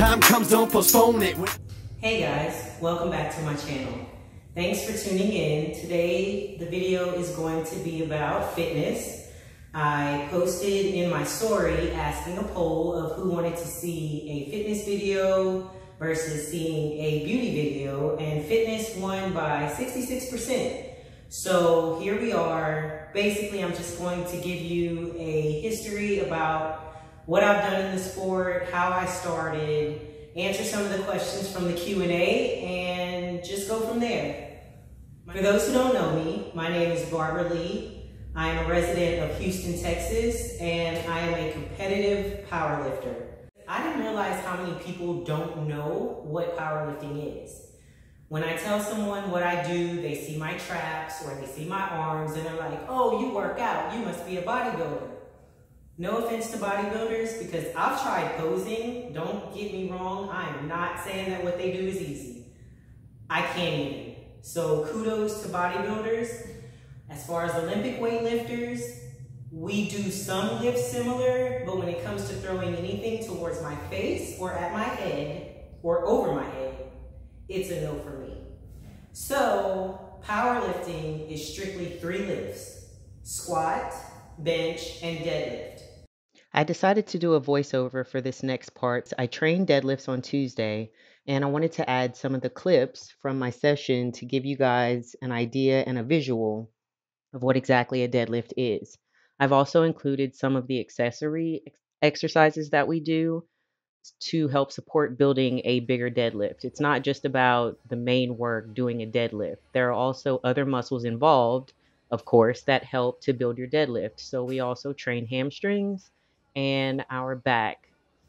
time comes, don't postpone it. Hey guys, welcome back to my channel. Thanks for tuning in. Today, the video is going to be about fitness. I posted in my story asking a poll of who wanted to see a fitness video versus seeing a beauty video, and fitness won by 66%. So here we are. Basically, I'm just going to give you a history about what I've done in the sport, how I started, answer some of the questions from the Q&A, and just go from there. For those who don't know me, my name is Barbara Lee. I am a resident of Houston, Texas, and I am a competitive powerlifter. I didn't realize how many people don't know what powerlifting is. When I tell someone what I do, they see my traps or they see my arms and they're like, oh, you work out, you must be a bodybuilder. No offense to bodybuilders, because I've tried posing, don't get me wrong, I am not saying that what they do is easy. I can't even. So kudos to bodybuilders. As far as Olympic weightlifters, we do some lifts similar, but when it comes to throwing anything towards my face or at my head or over my head, it's a no for me. So powerlifting is strictly 3 lifts: squat, bench, and deadlift. I decided to do a voiceover for this next part. I trained deadlifts on Tuesday, and I wanted to add some of the clips from my session to give you guys an idea and a visual of what exactly a deadlift is. I've also included some of the accessory exercises that we do to help support building a bigger deadlift. It's not just about the main work doing a deadlift. There are also other muscles involved, of course, that help to build your deadlift. So we also train hamstrings and our back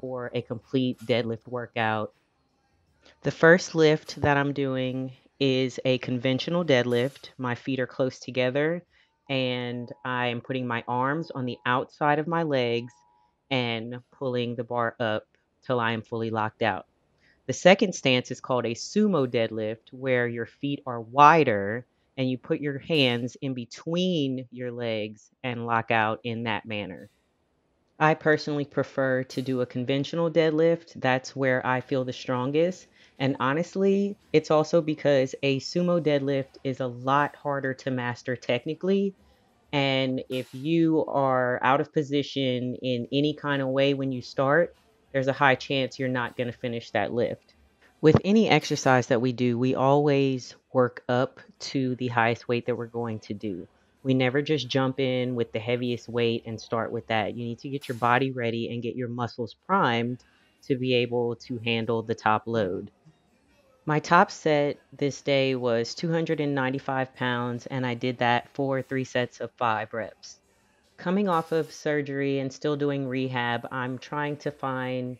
for a complete deadlift workout. The first lift that I'm doing is a conventional deadlift. My feet are close together and I am putting my arms on the outside of my legs and pulling the bar up till I am fully locked out. The second stance is called a sumo deadlift, where your feet are wider and you put your hands in between your legs and lock out in that manner. I personally prefer to do a conventional deadlift. That's where I feel the strongest. And honestly, it's also because a sumo deadlift is a lot harder to master technically. And if you are out of position in any kind of way when you start, there's a high chance you're not going to finish that lift. With any exercise that we do, we always work up to the highest weight that we're going to do. We never just jump in with the heaviest weight and start with that. You need to get your body ready and get your muscles primed to be able to handle the top load. My top set this day was 295 pounds, and I did that for 3 sets of 5 reps. Coming off of surgery and still doing rehab, I'm trying to find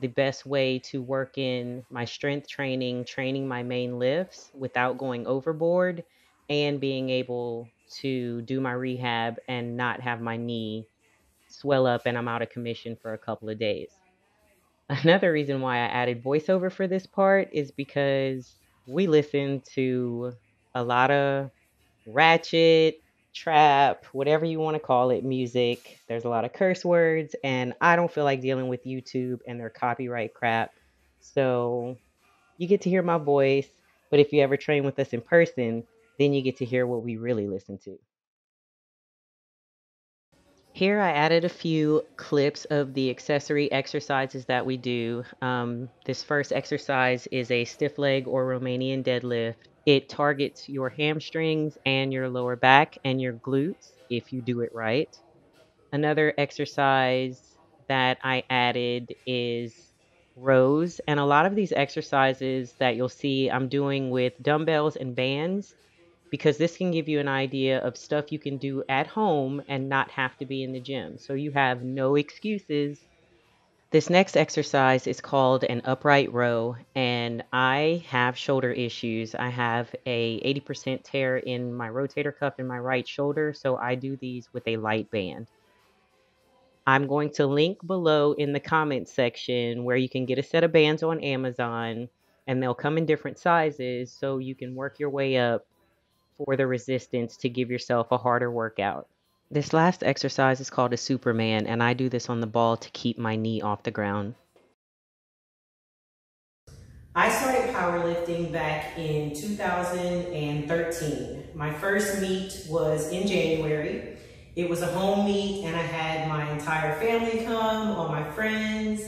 the best way to work in my strength training my main lifts without going overboard, and being able to do my rehab and not have my knee swell up and I'm out of commission for a couple of days. Another reason why I added voiceover for this part is because we listen to a lot of ratchet, trap, whatever you want to call it, music. There's a lot of curse words, and I don't feel like dealing with YouTube and their copyright crap. So you get to hear my voice, but if you ever train with us in person, then you get to hear what we really listen to. Here I added a few clips of the accessory exercises that we do. This first exercise is a stiff leg or Romanian deadlift. It targets your hamstrings and your lower back and your glutes if you do it right. Another exercise that I added is rows. And a lot of these exercises that you'll see I'm doing with dumbbells and bands, because this can give you an idea of stuff you can do at home and not have to be in the gym. So you have no excuses. This next exercise is called an upright row, and I have shoulder issues. I have a 80% tear in my rotator cuff in my right shoulder, so I do these with a light band. I'm going to link below in the comments section where you can get a set of bands on Amazon, and they'll come in different sizes, so you can work your way up for the resistance to give yourself a harder workout. This last exercise is called a Superman, and I do this on the ball to keep my knee off the ground. I started powerlifting back in 2013. My first meet was in January. It was a home meet and I had my entire family come, all my friends.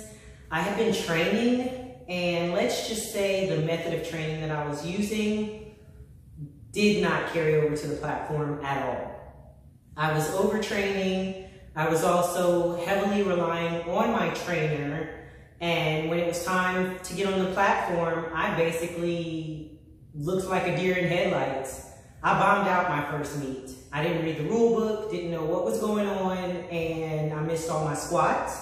I had been training, and let's just say the method of training that I was using did not carry over to the platform at all. I was overtraining. I was also heavily relying on my trainer. And when it was time to get on the platform, I basically looked like a deer in headlights. I bombed out my first meet. I didn't read the rule book, didn't know what was going on, and I missed all my squats.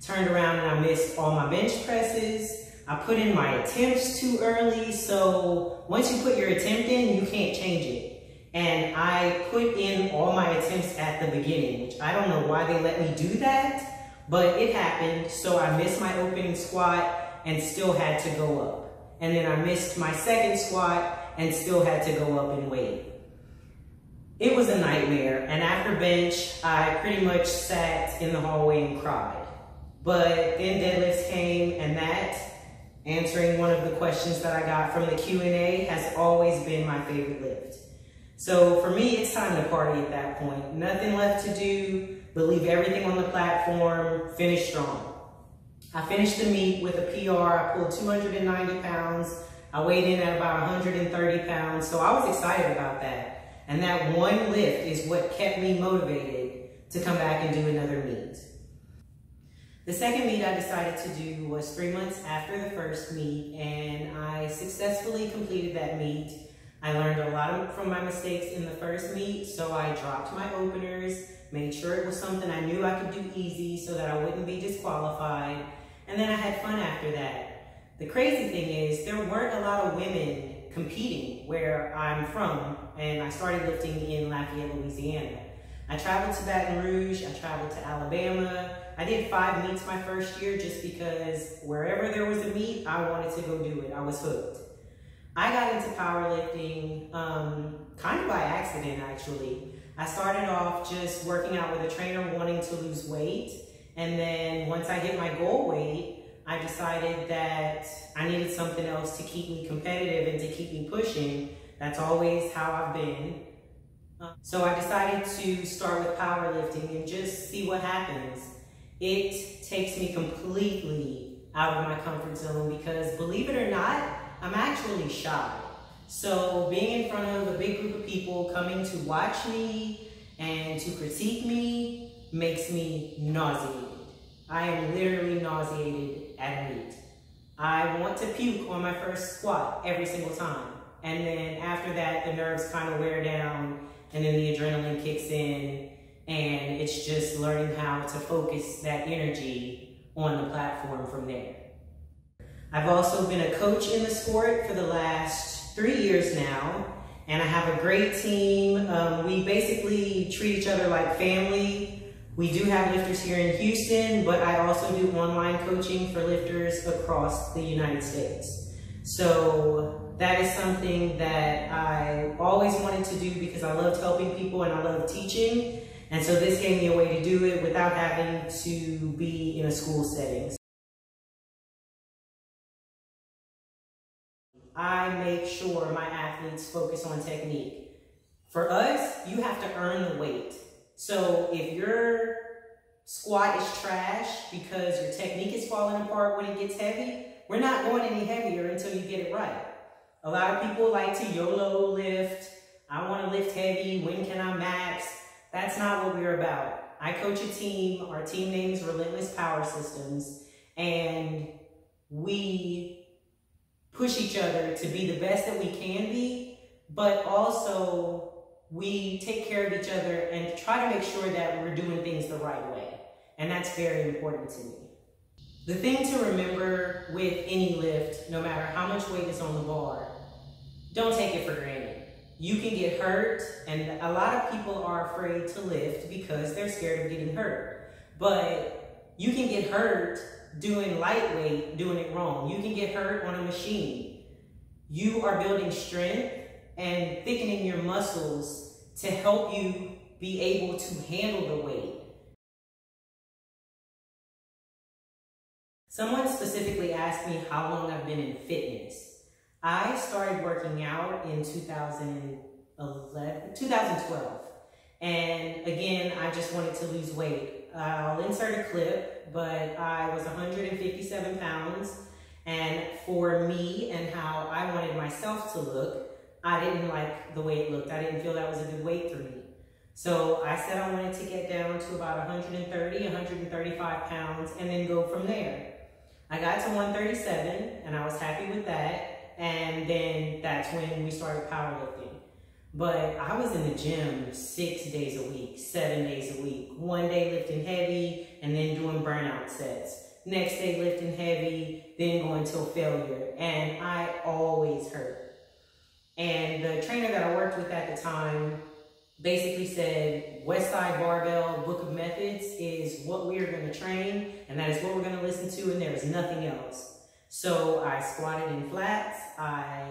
Turned around and I missed all my bench presses. I put in my attempts too early. So once you put your attempt in, you can't change it. And I put in all my attempts at the beginning, which I don't know why they let me do that. But it happened, so I missed my opening squat and still had to go up. And then I missed my second squat and still had to go up in weight. It was a nightmare, and after bench, I pretty much sat in the hallway and cried. But then deadlifts came, and that, answering one of the questions that I got from the Q&A, has always been my favorite lift. So for me, it's time to party at that point. Nothing left to do. But leave everything on the platform, finish strong. I finished the meet with a PR, I pulled 290 pounds, I weighed in at about 130 pounds, so I was excited about that. And that one lift is what kept me motivated to come back and do another meet. The second meet I decided to do was 3 months after the first meet, and I successfully completed that meet. I learned a lot from my mistakes in the first meet, so I dropped my openers, made sure it was something I knew I could do easy so that I wouldn't be disqualified, and then I had fun after that. The crazy thing is there weren't a lot of women competing where I'm from, and I started lifting in Lafayette, Louisiana. I traveled to Baton Rouge, I traveled to Alabama. I did 5 meets my first year just because wherever there was a meet, I wanted to go do it. I was hooked. I got into powerlifting kind of by accident, actually. I started off just working out with a trainer wanting to lose weight, and then once I hit my goal weight, I decided that I needed something else to keep me competitive and to keep me pushing. That's always how I've been. So I decided to start with powerlifting and just see what happens. It takes me completely out of my comfort zone because, believe it or not, I'm actually shy. So being in front of a big group of people coming to watch me and to critique me makes me nauseated. I am literally nauseated at a meet. I want to puke on my first squat every single time. And then after that, the nerves kind of wear down and then the adrenaline kicks in, and it's just learning how to focus that energy on the platform from there. I've also been a coach in the sport for the last 3 years now, and I have a great team. We basically treat each other like family. We do have lifters here in Houston, but I also do online coaching for lifters across the United States. So that is something that I always wanted to do because I loved helping people and I loved teaching. And so this gave me a way to do it without having to be in a school setting. I make sure my athletes focus on technique. For us, you have to earn the weight. So if your squat is trash because your technique is falling apart when it gets heavy, we're not going any heavier until you get it right. A lot of people like to YOLO lift. I want to lift heavy. When can I max? That's not what we're about. I coach a team. Our team name is Relentless Power Systems, and we push each other to be the best that we can be, but also we take care of each other and try to make sure that we're doing things the right way. And that's very important to me. The thing to remember with any lift, no matter how much weight is on the bar, don't take it for granted. You can get hurt, and a lot of people are afraid to lift because they're scared of getting hurt. But you can get hurt doing lightweight, doing it wrong. You can get hurt on a machine. You are building strength and thickening your muscles to help you be able to handle the weight. Someone specifically asked me how long I've been in fitness. I started working out in 2012. And again, I just wanted to lose weight. I'll insert a clip, but I was 157 pounds. And for me and how I wanted myself to look, I didn't like the way it looked. I didn't feel that was a good weight for me. So I said I wanted to get down to about 130, 135 pounds and then go from there. I got to 137 and I was happy with that. And then that's when we started powerlifting. But I was in the gym 6 days a week, 7 days a week. One day lifting heavy and then doing burnout sets. Next day lifting heavy, then going till failure. And I always hurt. And the trainer that I worked with at the time basically said, Westside Barbell Book of Methods is what we are going to train, and that is what we're going to listen to, and there is nothing else. So I squatted in flats, I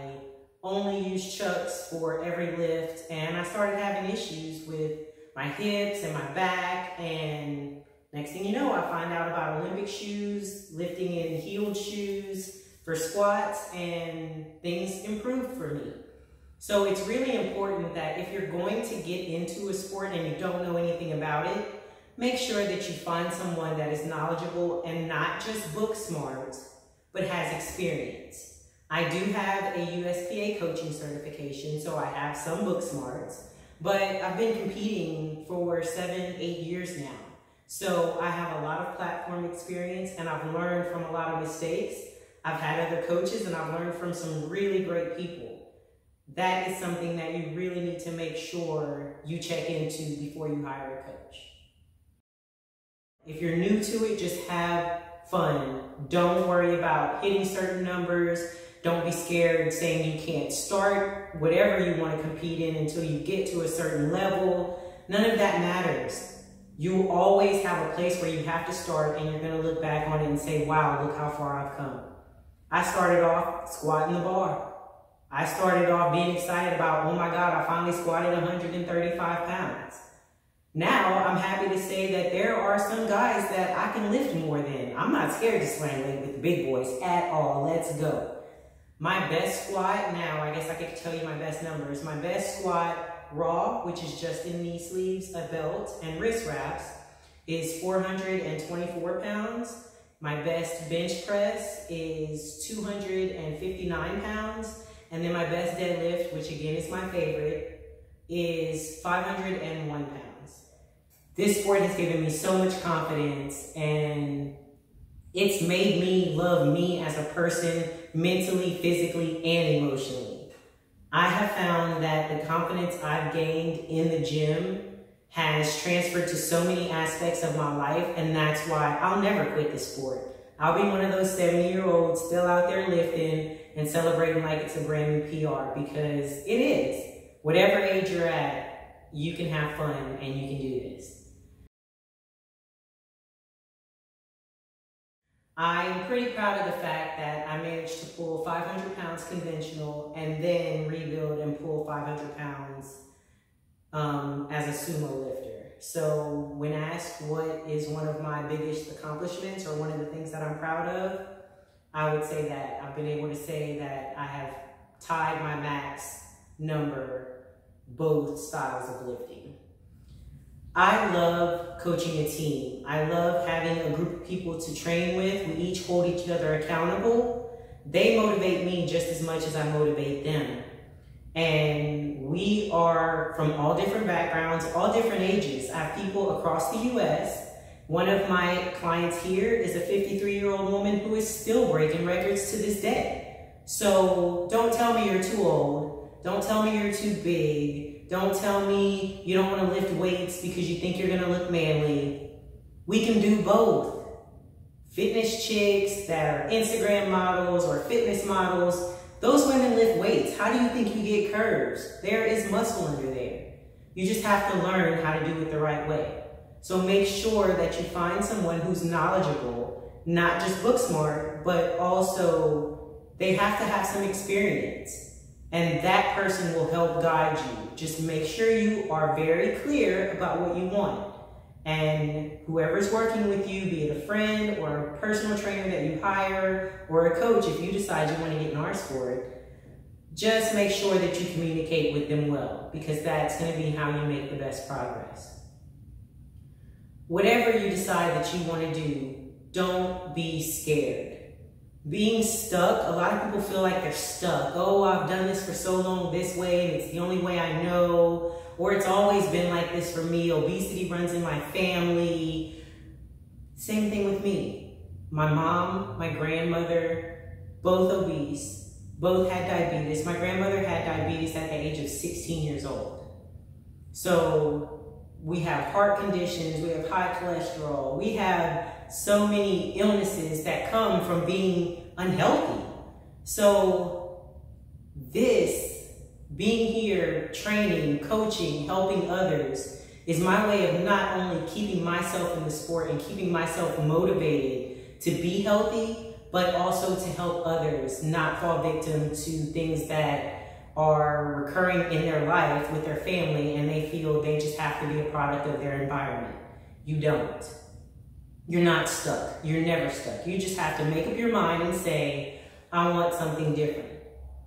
only used chucks for every lift, and I started having issues with my hips and my back, and next thing you know, I find out about Olympic shoes, lifting in heeled shoes for squats, and things improved for me. So it's really important that if you're going to get into a sport and you don't know anything about it, make sure that you find someone that is knowledgeable and not just book smart, but has experience. I do have a USPA coaching certification, so I have some book smarts, but I've been competing for 7, 8 years now. So I have a lot of platform experience and I've learned from a lot of mistakes. I've had other coaches and I've learned from some really great people. That is something that you really need to make sure you check into before you hire a coach. If you're new to it, just have fun. Don't worry about hitting certain numbers. Don't be scared saying you can't start whatever you want to compete in until you get to a certain level. None of that matters. You always have a place where you have to start and you're going to look back on it and say, wow, look how far I've come. I started off squatting the bar. I started off being excited about, oh my God, I finally squatted 135 pounds. Now I'm happy to say that there are some guys that I can lift more than. I'm not scared to slam leg with the big boys at all. Let's go. My best squat now, I guess I could tell you my best numbers. My best squat raw, which is just in knee sleeves, a belt, and wrist wraps, is 424 pounds. My best bench press is 259 pounds. And then my best deadlift, which again is my favorite, is 501 pounds. This sport has given me so much confidence and it's made me love me as a person mentally, physically, and emotionally. I have found that the confidence I've gained in the gym has transferred to so many aspects of my life, and that's why I'll never quit the sport. I'll be one of those 70-year-olds still out there lifting and celebrating like it's a brand new PR, because it is. Whatever age you're at, you can have fun and you can do this. I'm pretty proud of the fact that I managed to pull 500 pounds conventional and then rebuild and pull 500 pounds as a sumo lifter. So when asked what is one of my biggest accomplishments or one of the things that I'm proud of, I would say that I've been able to say that I have tied my max number, both styles of lifting. I love coaching a team. I love having a group of people to train with. We each hold each other accountable. They motivate me just as much as I motivate them. And we are from all different backgrounds, all different ages. I have people across the US. One of my clients here is a 53-year-old woman who is still breaking records to this day. So don't tell me you're too old. Don't tell me you're too big. Don't tell me you don't want to lift weights because you think you're going to look manly. We can do both. Fitness chicks that are Instagram models or fitness models, those women lift weights. How do you think you get curves? There is muscle under there. You just have to learn how to do it the right way. So make sure that you find someone who's knowledgeable, not just book smart, but also they have to have some experience. And that person will help guide you. Just make sure you are very clear about what you want. And whoever's working with you, be it a friend or a personal trainer that you hire or a coach, if you decide you want to get an R sport, just make sure that you communicate with them well, because that's going to be how you make the best progress. Whatever you decide that you want to do, don't be scared. Being stuck, a lot of people feel like they're stuck. Oh, I've done this for so long this way, and it's the only way I know, or it's always been like this for me. Obesity runs in my family. Same thing with me. My mom, my grandmother, both obese. Both had diabetes. My grandmother had diabetes at the age of 16 years old. So we have heart conditions, we have high cholesterol, we have so many illnesses that come from being unhealthy. So this, being here, training, coaching, helping others, is my way of not only keeping myself in the sport and keeping myself motivated to be healthy, but also to help others not fall victim to things that are recurring in their life with their family and they feel they just have to be a product of their environment. You don't. You're not stuck. You're never stuck. You just have to make up your mind and say, I want something different.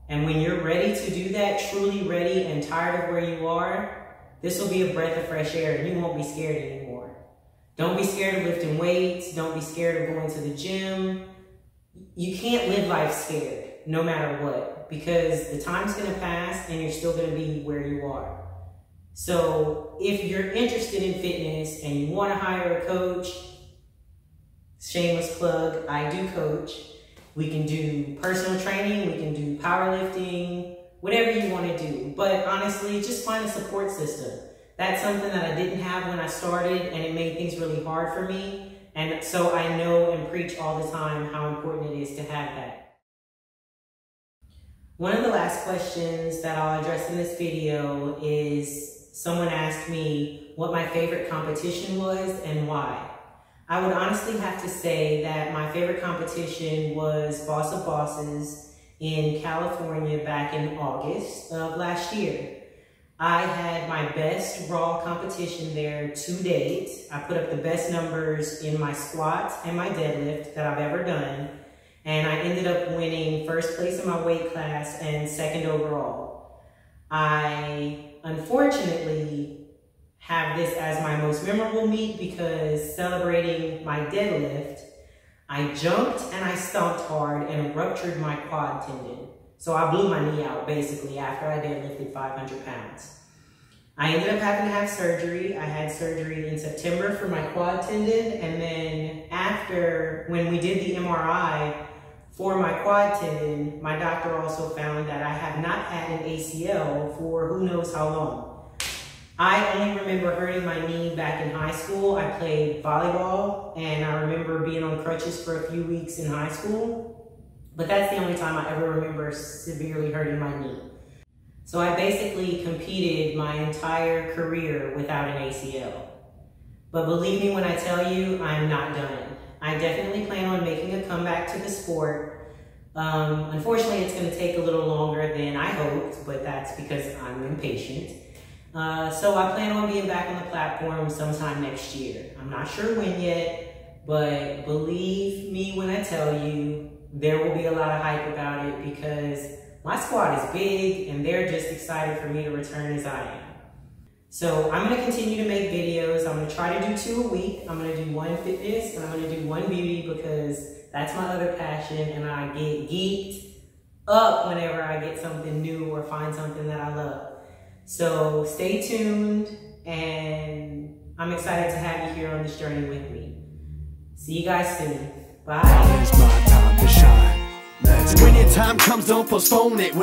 And when you're ready to do that, truly ready and tired of where you are, this will be a breath of fresh air and you won't be scared anymore. Don't be scared of lifting weights. Don't be scared of going to the gym. You can't live life scared, no matter what, because the time's going to pass and you're still going to be where you are. So if you're interested in fitness and you want to hire a coach, shameless plug, I do coach. We can do personal training, we can do powerlifting, whatever you want to do. But honestly, just find a support system. That's something that I didn't have when I started, and it made things really hard for me. And so I know and preach all the time how important it is to have that. One of the last questions that I'll address in this video is someone asked me what my favorite competition was and why. I would honestly have to say that my favorite competition was Boss of Bosses in California back in August of last year. I had my best raw competition there to date. I put up the best numbers in my squats and my deadlift that I've ever done. And I ended up winning first place in my weight class and second overall. I unfortunately have this as my most memorable meet because celebrating my deadlift, I jumped and I stomped hard and ruptured my quad tendon. So I blew my knee out basically after I deadlifted 500 pounds. I ended up having to have surgery. I had surgery in September for my quad tendon. And then after, when we did the MRI for my quad tendon, my doctor also found that I have not had an ACL for who knows how long. I only remember hurting my knee back in high school. I played volleyball and I remember being on crutches for a few weeks in high school. But that's the only time I ever remember severely hurting my knee. So I basically competed my entire career without an ACL. But believe me when I tell you, I'm not done. I definitely plan on making a comeback to the sport. Unfortunately, it's going to take a little longer than I hoped, but that's because I'm impatient. So I plan on being back on the platform sometime next year. I'm not sure when yet, but believe me when I tell you, there will be a lot of hype about it because my squad is big and they're just excited for me to return as I am. So I'm going to continue to make videos. I'm going to try to do 2 a week. I'm going to do 1 fitness and I'm going to do 1 beauty because that's my other passion and I get geeked up whenever I get something new or find something that I love. So stay tuned and I'm excited to have you here on this journey with me. See you guys soon. Bye. Now is my time to shine. When your time comes, don't postpone it. When